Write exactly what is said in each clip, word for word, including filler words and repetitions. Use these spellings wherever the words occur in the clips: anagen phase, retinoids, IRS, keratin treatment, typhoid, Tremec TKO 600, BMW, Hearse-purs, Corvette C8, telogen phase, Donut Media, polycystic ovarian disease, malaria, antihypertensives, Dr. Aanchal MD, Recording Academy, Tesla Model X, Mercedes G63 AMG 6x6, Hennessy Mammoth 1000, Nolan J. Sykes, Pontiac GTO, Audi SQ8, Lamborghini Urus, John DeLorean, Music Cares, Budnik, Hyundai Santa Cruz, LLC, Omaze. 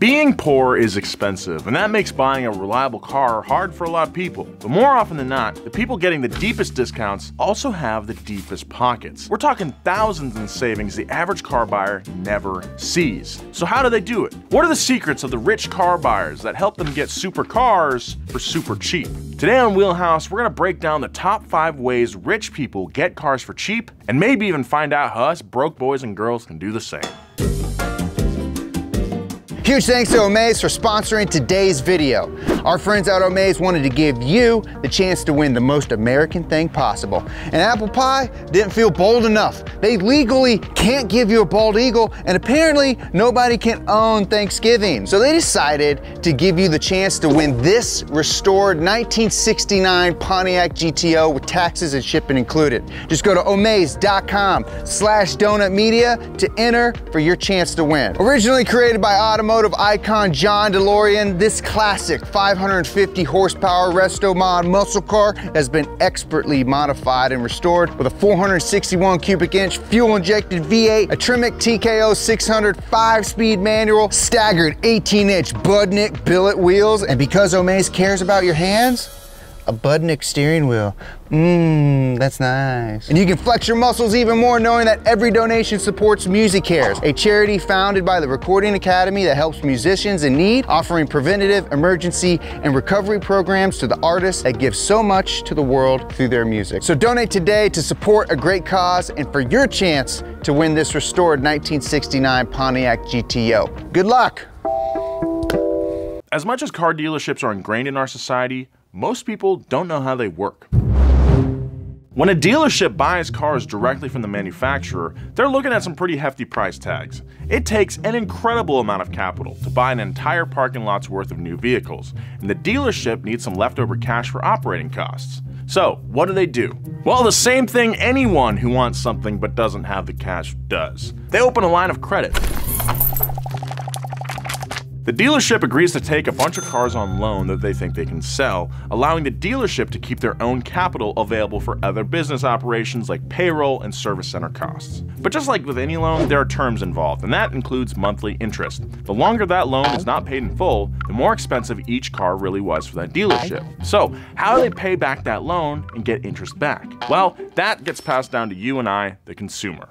Being poor is expensive, and that makes buying a reliable car hard for a lot of people. But more often than not, the people getting the deepest discounts also have the deepest pockets. We're talking thousands in savings the average car buyer never sees. So how do they do it? What are the secrets of the rich car buyers that help them get super cars for super cheap? Today on Wheelhouse, we're gonna break down the top five ways rich people get cars for cheap, and maybe even find out how us broke boys and girls can do the same. Huge thanks to Omaze for sponsoring today's video. Our friends at Omaze wanted to give you the chance to win the most American thing possible. And apple pie didn't feel bold enough. They legally can't give you a bald eagle, and apparently nobody can own Thanksgiving. So they decided to give you the chance to win this restored nineteen sixty-nine Pontiac G T O with taxes and shipping included. Just go to omaze.com slash donut media to enter for your chance to win. Originally created by automotive icon John DeLorean, this classic five hundred fifty horsepower resto mod muscle car has been expertly modified and restored with a four hundred sixty-one cubic inch fuel injected V eight, a Tremec T K O six hundred five-speed manual, staggered eighteen inch Budnik billet wheels, and because Omaze cares about your hands, a Budnik steering wheel. Mmm, that's nice. And you can flex your muscles even more knowing that every donation supports Music Cares, a charity founded by the Recording Academy that helps musicians in need, offering preventative, emergency, and recovery programs to the artists that give so much to the world through their music. So donate today to support a great cause and for your chance to win this restored nineteen sixty-nine Pontiac G T O. Good luck. As much as car dealerships are ingrained in our society, most people don't know how they work. When a dealership buys cars directly from the manufacturer, they're looking at some pretty hefty price tags. It takes an incredible amount of capital to buy an entire parking lot's worth of new vehicles, and the dealership needs some leftover cash for operating costs. So, what do they do? Well, the same thing anyone who wants something but doesn't have the cash does. They open a line of credit. The dealership agrees to take a bunch of cars on loan that they think they can sell, allowing the dealership to keep their own capital available for other business operations like payroll and service center costs. But just like with any loan, there are terms involved, and that includes monthly interest. The longer that loan is not paid in full, the more expensive each car really was for that dealership. So how do they pay back that loan and get interest back? Well, that gets passed down to you and I, the consumer.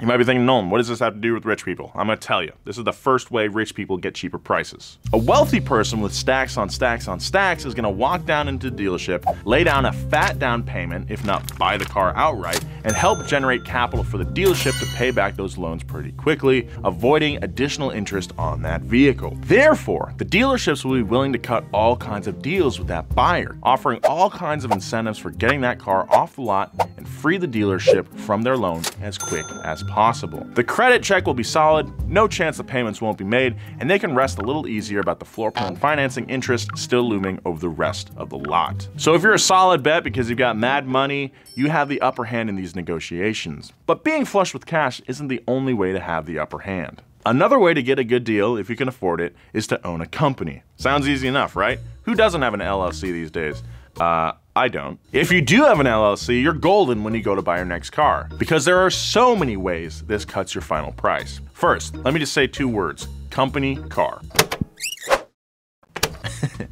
You might be thinking, Nolan, what does this have to do with rich people? I'm gonna tell you, this is the first way rich people get cheaper prices. A wealthy person with stacks on stacks on stacks is gonna walk down into the dealership, lay down a fat down payment, if not buy the car outright, and help generate capital for the dealership to pay back those loans pretty quickly, avoiding additional interest on that vehicle. Therefore, the dealerships will be willing to cut all kinds of deals with that buyer, offering all kinds of incentives for getting that car off the lot and free the dealership from their loan as quick as possible. possible. The credit check will be solid, no chance the payments won't be made, and they can rest a little easier about the floor plan financing interest still looming over the rest of the lot. So if you're a solid bet because you've got mad money, you have the upper hand in these negotiations. But being flush with cash isn't the only way to have the upper hand. Another way to get a good deal, if you can afford it, is to own a company. Sounds easy enough, right? Who doesn't have an L L C these days? Uh, I don't. If you do have an L L C, you're golden when you go to buy your next car, because there are so many ways this cuts your final price. First, let me just say two words: company car.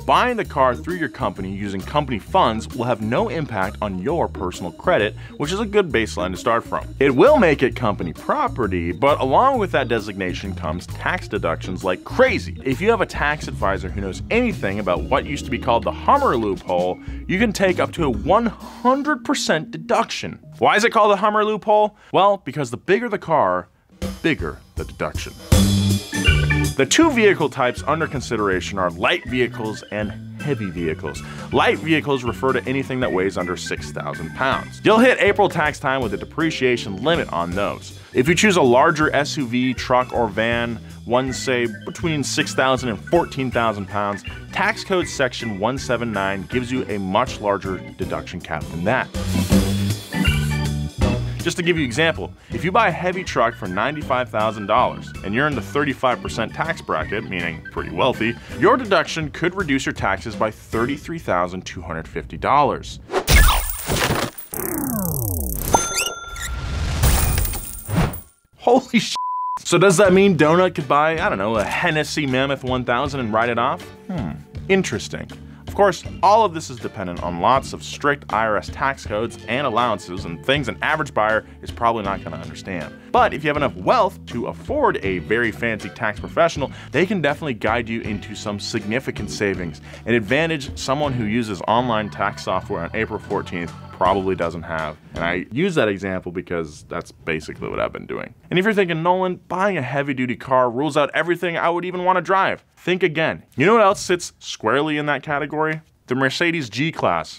Buying the car through your company using company funds will have no impact on your personal credit, which is a good baseline to start from. It will make it company property, but along with that designation comes tax deductions like crazy. If you have a tax advisor who knows anything about what used to be called the Hummer loophole, you can take up to a one hundred percent deduction. Why is it called the Hummer loophole? Well, because the bigger the car, the bigger the deduction. The two vehicle types under consideration are light vehicles and heavy vehicles. Light vehicles refer to anything that weighs under six thousand pounds. You'll hit April tax time with a depreciation limit on those. If you choose a larger S U V, truck, or van, one say between six thousand and fourteen thousand pounds, tax code section one seventy-nine gives you a much larger deduction cap than that. Just to give you an example, if you buy a heavy truck for ninety-five thousand dollars and you're in the thirty-five percent tax bracket, meaning pretty wealthy, your deduction could reduce your taxes by thirty-three thousand two hundred fifty dollars. Holy shit. So does that mean Donut could buy, I don't know, a Hennessy Mammoth one thousand and ride it off? Hmm, interesting. Of course, all of this is dependent on lots of strict I R S tax codes and allowances and things an average buyer is probably not going to understand. But if you have enough wealth to afford a very fancy tax professional, they can definitely guide you into some significant savings, an advantage someone who uses online tax software on April fourteenth probably doesn't have. And I use that example because that's basically what I've been doing. And if you're thinking, Nolan, buying a heavy-duty car rules out everything I would even want to drive, think again. You know what else sits squarely in that category? The Mercedes G-Class.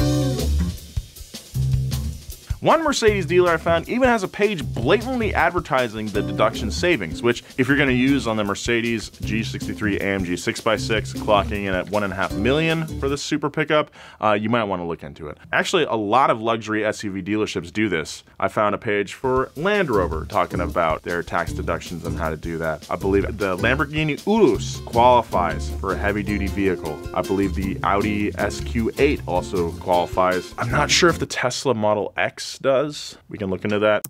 One Mercedes dealer I found even has a page blatantly advertising the deduction savings, which if you're going to use on the Mercedes G sixty-three A M G six by six, clocking in at one and a half million for this super pickup, uh, you might want to look into it. Actually, a lot of luxury S U V dealerships do this. I found a page for Land Rover talking about their tax deductions and how to do that. I believe the Lamborghini Urus qualifies for a heavy-duty vehicle. I believe the Audi S Q eight also qualifies. I'm not sure if the Tesla Model X does. We can look into that.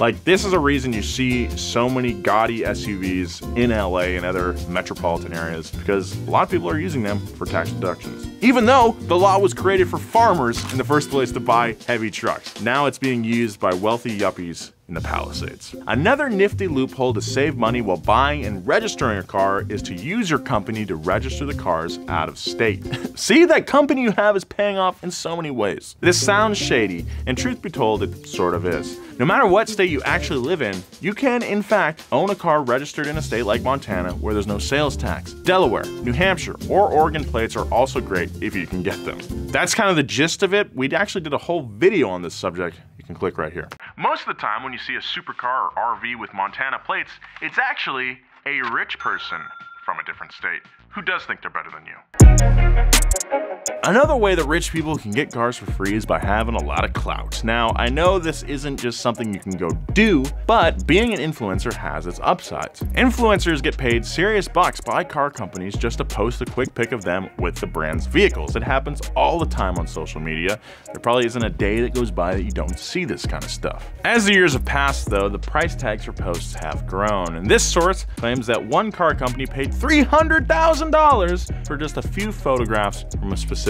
Like, this is a reason you see so many gaudy S U Vs in L A and other metropolitan areas, because a lot of people are using them for tax deductions. Even though the law was created for farmers in the first place to buy heavy trucks, now it's being used by wealthy yuppies in the Palisades. Another nifty loophole to save money while buying and registering a car is to use your company to register the cars out of state. See, that company you have is paying off in so many ways. This sounds shady, and truth be told, it sort of is. No matter what state you actually live in, you can, in fact, own a car registered in a state like Montana where there's no sales tax. Delaware, New Hampshire, or Oregon plates are also great if you can get them. That's kind of the gist of it. We actually did a whole video on this subject. You can click right here. Most of the time when you see a supercar or R V with Montana plates, it's actually a rich person from a different state who does think they're better than you. Another way that rich people can get cars for free is by having a lot of clout. Now, I know this isn't just something you can go do, but being an influencer has its upsides. Influencers get paid serious bucks by car companies just to post a quick pic of them with the brand's vehicles. It happens all the time on social media. There probably isn't a day that goes by that you don't see this kind of stuff. As the years have passed, though, the price tags for posts have grown, and this source claims that one car company paid three hundred thousand dollars for just a few photographs from a specific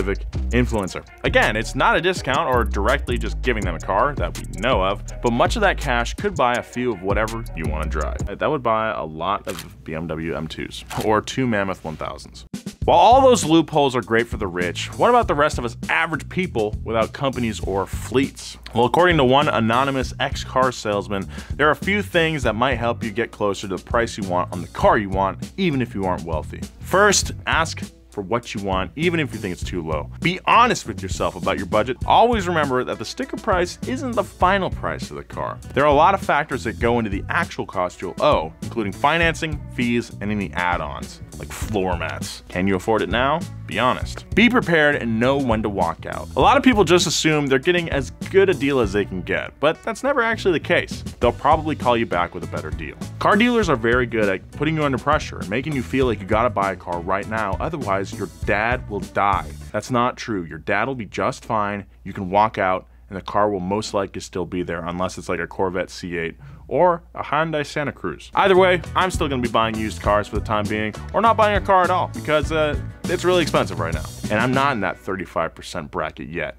influencer. Again, it's not a discount or directly just giving them a car that we know of, but much of that cash could buy a few of whatever you want to drive. That would buy a lot of B M W M twos or two Mammoth one thousands. While all those loopholes are great for the rich, what about the rest of us average people without companies or fleets? Well, according to one anonymous ex-car salesman, there are a few things that might help you get closer to the price you want on the car you want, even if you aren't wealthy. First, ask for what you want, even if you think it's too low. Be honest with yourself about your budget. Always remember that the sticker price isn't the final price of the car. There are a lot of factors that go into the actual cost you'll owe, including financing, fees, and any add-ons, like floor mats. Can you afford it now? Be honest. Be prepared and know when to walk out. A lot of people just assume they're getting as good a deal as they can get, but that's never actually the case. They'll probably call you back with a better deal. Car dealers are very good at putting you under pressure and making you feel like you gotta buy a car right now, otherwise your dad will die. That's not true. Your dad will be just fine. You can walk out and the car will most likely still be there, unless it's like a Corvette C eight or a Hyundai Santa Cruz. Either way, I'm still gonna be buying used cars for the time being, or not buying a car at all, because uh, it's really expensive right now. And I'm not in that thirty-five percent bracket yet.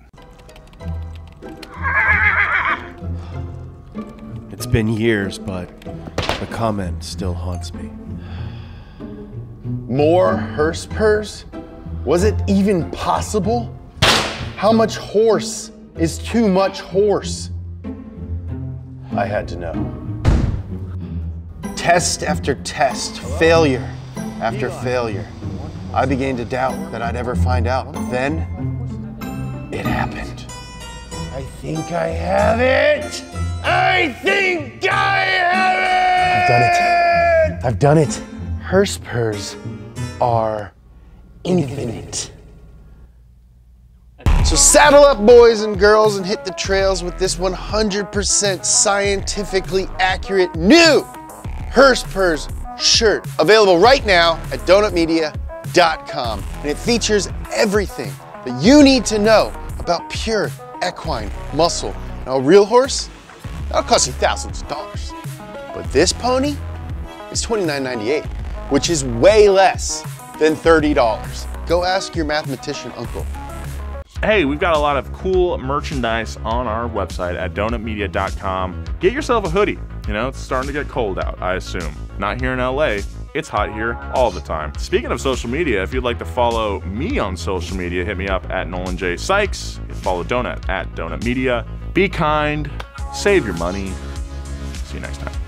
It's been years, but the comment still haunts me. More hearse-purse? Was it even possible? How much horse is too much horse? I had to know. Test after test, Hello? failure after Eli. failure. I began to doubt that I'd ever find out. Then, it happened. I think I have it! I think I have it! I've done it. I've done it. Hearse-purs are infinite. So saddle up, boys and girls, and hit the trails with this one hundred percent scientifically accurate new Hearse-Purs shirt, available right now at donut media dot com. And it features everything that you need to know about pure equine muscle. Now a real horse, that'll cost you thousands of dollars. But this pony is twenty-nine ninety-eight, which is way less than thirty dollars. Go ask your mathematician uncle. Hey, we've got a lot of cool merchandise on our website at donut media dot com. Get yourself a hoodie. You know, it's starting to get cold out, I assume. Not here in L A. It's hot here all the time. Speaking of social media, if you'd like to follow me on social media, hit me up at Nolan J. Sykes. Follow Donut at Donut Media. Be kind. Save your money. See you next time.